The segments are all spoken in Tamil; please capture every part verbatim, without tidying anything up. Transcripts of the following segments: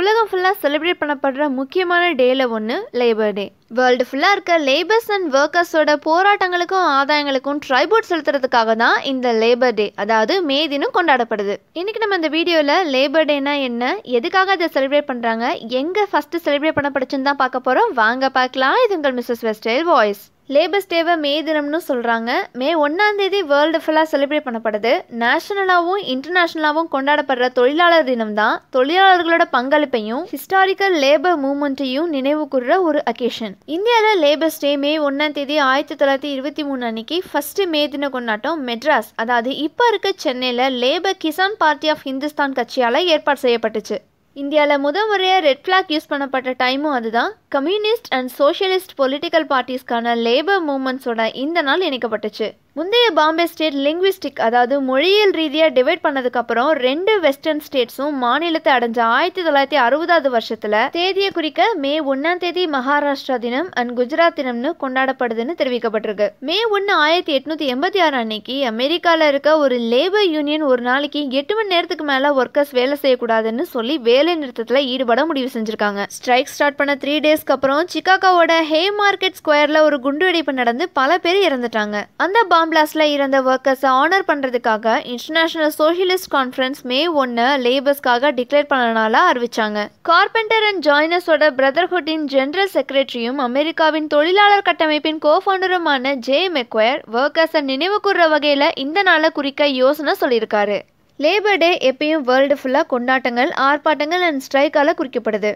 உலகம் ஃபுல்லா செலிப்ரேட் பண்ணப்படுற முக்கியமான டேல ஒன்னு லேபர் டே. வேர்ல்ட் ஃபுல்லா இருக்க லேபர்ஸ் அண்ட் வர்க்கர்ஸோட போராட்டங்களுக்கும் ஆதாயங்களுக்கும் ட்ரைபியூட் செலுத்துறதுக்காக தான் இந்த லேபர் டே, அதாவது மே தினம் கொண்டாடப்படுது. இன்னைக்கு நம்ம இந்த வீடியோல லேபர் டேனா என்ன, எதுக்காக இதை செலிப்ரேட் பண்றாங்க, எங்க ஃபர்ஸ்ட் செலிப்ரேட் பண்ணப்படுச்சுன்னு தான் பார்க்க போறோம். வாங்க பார்க்கலாம். இது உங்கள் மிஸ்ஸஸ் வெர்சடைல் வாய்ஸ். லேபர்ஸ் டேவை மே தினம்னு சொல்கிறாங்க. மே ஒன்றாம் தேதி வேர்ல்டு ஃபுல்லாக செலிப்ரேட் பண்ணப்படுது. நேஷனலாகவும் இன்டர்நேஷ்னலாகவும் கொண்டாடப்படுற தொழிலாளர் தினம் தான் தொழிலாளர்களோட பங்களிப்பையும் ஹிஸ்டாரிக்கல் லேபர் மூவ்மெண்ட்டையும் நினைவு கூறுற ஒரு அக்கேஷன். இந்தியாவில் லேபர்ஸ் டே மே ஒன்றாம் தேதி ஆயிரத்தி தொள்ளாயிரத்தி இருபத்தி மூணு அன்னைக்கு ஃபர்ஸ்ட்டு மே தின கொண்டாட்டம் மெட்ராஸ், அதாவது இப்போ இருக்க சென்னையில் labour Kisan party of Hindustan கட்சியால் ஏற்பாடு செய்யப்பட்டுச்சு. இந்தியாவில் முதல் முறையாக ரெட் ஃப்ளாக் யூஸ் பண்ணப்பட்ட டைமும் அதுதான். கம்யூனிஸ்ட் அண்ட் சோஷியலிஸ்ட் பொலிட்டிக்கல் பார்ட்டிஸ்க்கான லேபர் மூவ்மெண்ட்ஸோட இந்த நாள் இணைக்கப்பட்டுச்சு. முந்தைய பாம்பே ஸ்டேட் லிங்குவிஸ்டிக், அதாவது மொழியியல் ரீதியாக டிவைட் பண்ணதுக்கப்புறம் ரெண்டு வெஸ்டர்ன் ஸ்டேட்ஸும் மாநிலத்தை அடைஞ்ச ஆயிரத்தி தொள்ளாயிரத்தி அறுபதாவது வருஷத்தில் தேதியை குறிக்க மே ஒன்றாம் தேதி மகாராஷ்டிரா தினம் அண்ட் குஜராத் தினம்னு கொண்டாடப்படுதுன்னு தெரிவிக்கப்பட்டிருக்கு. மே ஒன்று ஆயிரத்தி எட்நூற்றி எண்பத்தி ஆறு அன்னைக்கு அமெரிக்காவில் இருக்க ஒரு லேபர் யூனியன் ஒரு நாளைக்கு எட்டு மணி நேரத்துக்கு மேலே ஒர்க்கர்ஸ் வேலை செய்யக்கூடாதுன்னு சொல்லி வேலை நிறுத்தத்தில் ஈடுபட முடிவு செஞ்சுருக்காங்க. ஸ்ட்ரைக் ஸ்டார்ட் பண்ண த்ரீ டேஸ் அப்புறம் சிகாகோவோட ஹே மார்க்கெட் ஸ்கொயர்ல ஒரு குண்டுவெடிப்பு நடந்து பல பேர் இறந்துட்டாங்க. அந்த பாம் பிளாஸ்ட்ல இறந்த வர்க்கர்ஸை ஆனர் பண்றதுக்காக இன்டர்நேஷனல் சோஷியலிஸ்ட் கான்ஃபரன்ஸ் மே ஒன்னு லேபர்ஸ்க்காக டிக்ளேர் பண்ணனால அறிவிச்சாங்க. கார்பெண்டர் அண்ட் ஜாயினர்ஸோட பிரதர்ஹுட்டின் ஜெனரல் செக்ரட்டரியும் அமெரிக்காவின் தொழிலாளர் கட்டமைப்பின் கோஃபவுண்டருமான ஜே மெக்வயர் வர்க்கர்ஸை நினைவு கூறுற வகையில இந்த நாளை குறிக்க யோசனை சொல்லியிருக்காரு. லேபர் டே எப்பயும் வேர்ல்டு ஃபுல்லா கொண்டாட்டங்கள், ஆர்ப்பாட்டங்கள் அண்ட் ஸ்ட்ரைக்கால குறிக்கப்படுது.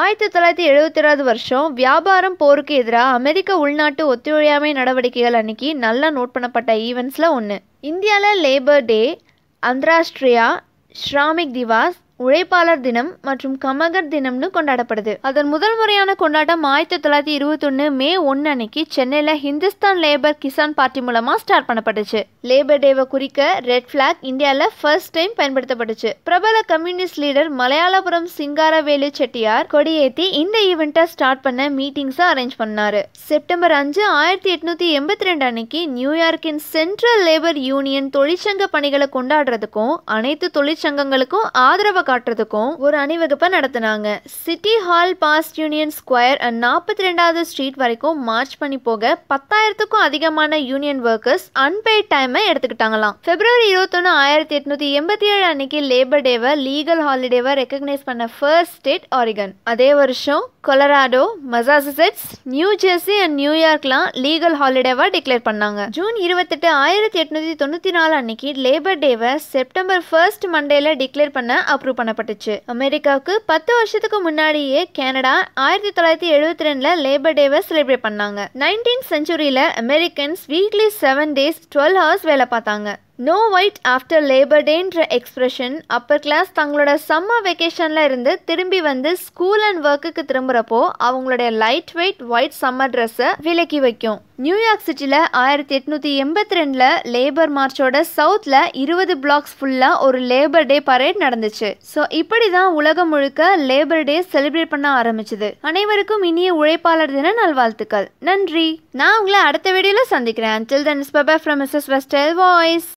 ஆயிரத்தி தொள்ளாயிரத்தி எழுபத்தி ஏழாவது வருஷம் வியாபாரம் போருக்கு எதிராக அமெரிக்க உள்நாட்டு ஒத்துழையாமை நடவடிக்கைகள் அன்னைக்கு நல்லா நோட் பண்ணப்பட்ட ஈவெண்ட்ஸில் ஒன்று. இந்தியாவில் லேபர் டே, அந்தராஷ்டிரியா ஷ்ராமிக் திவாஸ், உழைப்பாளர் தினம் மற்றும் கமகர் தினம்னு கொண்டாடப்படுது. அதன் முதல் முறையான கொண்டாட்டம் ஆயிரத்தி தொள்ளாயிரத்தி இருபத்தி ஒன்று மே ஒன்று அன்னைக்கு சென்னையில் ஹிந்துஸ்தான் லேபர் கிசான் பார்ட்டி மூலமாக ஸ்டார்ட் பண்ணப்பட்டுச்சு. லேபர் டேவை குறிக்க ரெட் ஃபிளாக் இந்தியாவில் ஃபர்ஸ்ட் டைம் பயன்படுத்தப்பட்டுச்சு. பிரபல கம்யூனிஸ்ட் லீடர் மலையாளபுரம் சிங்காரவேலு செட்டியார் கொடியேற்றி இந்த ஈவெண்ட்டை ஸ்டார்ட் பண்ண மீட்டிங்ஸை அரேஞ்ச் பண்ணாரு. செப்டம்பர் அஞ்சு ஆயிரத்தி எட்நூற்றி எண்பத்தி ரெண்டு அன்னைக்கு நியூயார்க்கின் சென்ட்ரல் லேபர் யூனியன் தொழிற்சங்க பணிகளை கொண்டாடுறதுக்கும் அனைத்து தொழிற்சங்கங்களுக்கும் ஆதரவு காட்டுறதுக்கும் ஒரு அணிவகுப்பை நடத்தினாங்க. City hall past union square and நாற்பத்தி ரெண்டாவது ஸ்ட்ரீட் வரைக்கும் மார்ச் பண்ணி போக பத்தாயிரத்துக்கும் அதிகமான யூனியன் ஒர்க்கர்ஸ் அன்பெய்ட் டைமை எடுத்துக்கிட்டாங்களாம். பிப்ரவரி இருபத்தொன்னு ஆயிரத்தி எட்நூத்தி எண்பத்தி ஏழு அன்னைக்கு லேபர் டேவை லீகல் ஹாலிடேவை ரெகக்னைஸ் பண்ண ஃபர்ஸ்ட் ஸ்டேட் ஆரிகன். அதே வருஷம் Colorado, Massachusetts, New Jersey and நியூயார்க்லாம் லீகல் ஹாலிடேவா டிக்ளேர் பண்ணாங்க. ஜூன் இருபத்தெட்டு ஆயிரத்தி எட்நூத்தி தொண்ணூத்தி நாலு அன்னைக்கு லேபர் டேவை செப்டம்பர் ஃபர்ஸ்ட் மண்டேல டிக்ளேர் பண்ண அப்ரூவ் பண்ணப்பட்டுச்சு. அமெரிக்காவுக்கு பத்து வருஷத்துக்கு முன்னாடியே கனடா ஆயிரத்தி தொள்ளாயிரத்தி எழுபத்தி ரெண்டுல லேபர் டேவை செலிப்ரேட் பண்ணாங்க. நைன்டீன்த் செஞ்சுரியில Americans weekly seven days twelve hours வேலை பார்த்தாங்க. நோ ஒயிட் ஆஃப்டர் லேபர் டேன்ற எக்ஸ்பிரஷன் அப்பர் கிளாஸ் தங்களோட சம்மர் வெக்கேஷனில் இருந்து திரும்பி வந்து ஸ்கூல் அண்ட் ஒர்க்குக்கு திரும்புகிறப்போ அவங்களுடைய லைட் வெயிட் ஒயிட் சம்மர் ட்ரெஸ்ஸை விலக்கி வைக்கும். நியூயார்க் சிட்டியில் ஆயிரத்தி எட்நூற்றி எண்பத்தி ரெண்டில் லேபர் மார்ச்சோட சவுத்தில் இருபது பிளாக்ஸ் ஃபுல்லாக ஒரு லேபர் டே பரேட் நடந்துச்சு. ஸோ இப்படி தான் உலகம் முழுக்க லேபர் டே செலிப்ரேட் பண்ண ஆரம்பிச்சுது. அனைவருக்கும் இனிய உழைப்பாளர் தின நல்வாழ்த்துக்கள். நன்றி. நான் உங்களை அடுத்த வீடியோவில் சந்திக்கிறேன். Until then, it's bye-bye from Missus Versatile Voice.